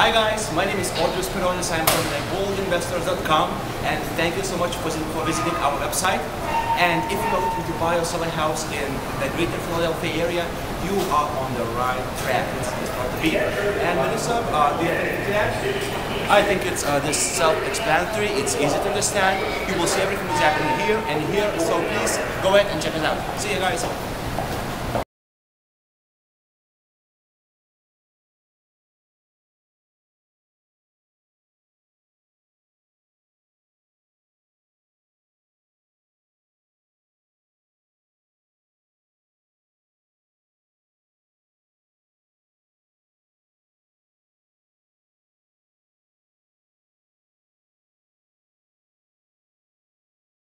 Hi guys, my name is Audrius Peronis. I'm from TheBoldInvestors.com and thank you so much for visiting our website. And if you are looking to buy or sell a house in the greater Philadelphia area, you are on the right track. It's part of it. And Melissa, do you have anything to add? I think it's just self-explanatory. It's easy to understand. You will see everything that's happening here and here. So please go ahead and check it out. See you guys.